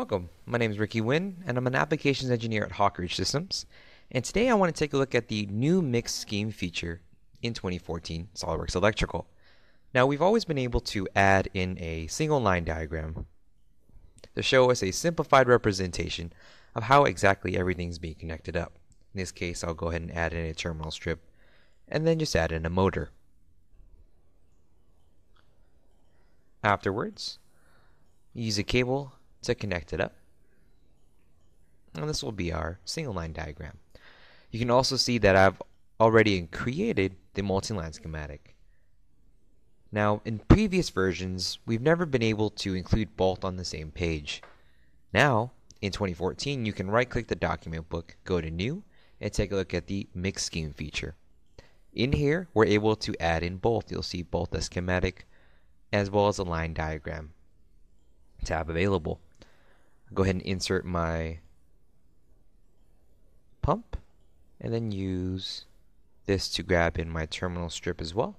Welcome, my name is Ricky Huynh, and I'm an applications engineer at Hawk Ridge Systems, and today I want to take a look at the new mixed scheme feature in 2014 SolidWorks Electrical. Now, we've always been able to add in a single line diagram to show us a simplified representation of how exactly everything's being connected up. In this case, I'll go ahead and add in a terminal strip and then just add in a motor. Afterwards, use a cable to connect it up, and this will be our single line diagram. You can also see that I've already created the multi-line schematic. Now, in previous versions, we've never been able to include both on the same page. Now, in 2014, you can right-click the document book, go to New, and take a look at the Mixed Scheme feature. In here, we're able to add in both. You'll see both the schematic as well as a line diagram tab available. Go ahead and insert my pump and then use this to grab in my terminal strip as well.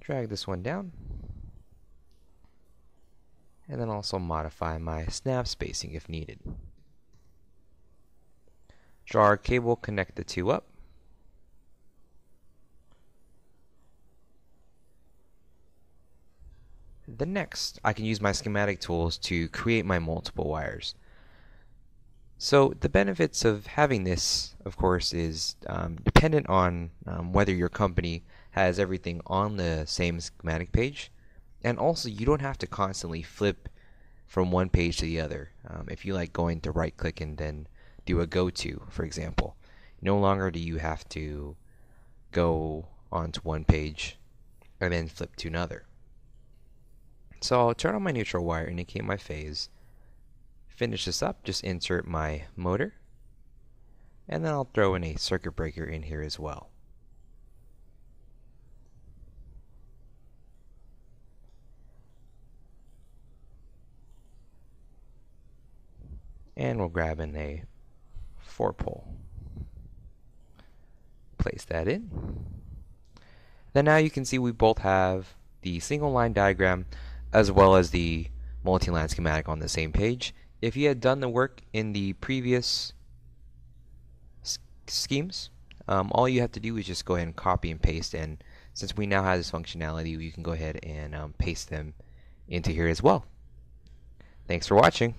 Drag this one down and then also modify my snap spacing if needed. Draw our cable, connect the two up. The next, I can use my schematic tools to create my multiple wires. So the benefits of having this, of course, is dependent on whether your company has everything on the same schematic page, and also you don't have to constantly flip from one page to the other. If you like going to right click and then do a go to, for example, no longer do you have to go onto one page and then flip to another. So I'll turn on my neutral wire, indicate my phase, finish this up, just insert my motor, and then I'll throw in a circuit breaker in here as well. And we'll grab in a 4-pole. Place that in. Then now you can see we both have the single line diagram as well as the multi-line schematic on the same page. If you had done the work in the previous schemes, all you have to do is just go ahead and copy and paste, and since we now have this functionality, you can go ahead and paste them into here as well. Thanks for watching.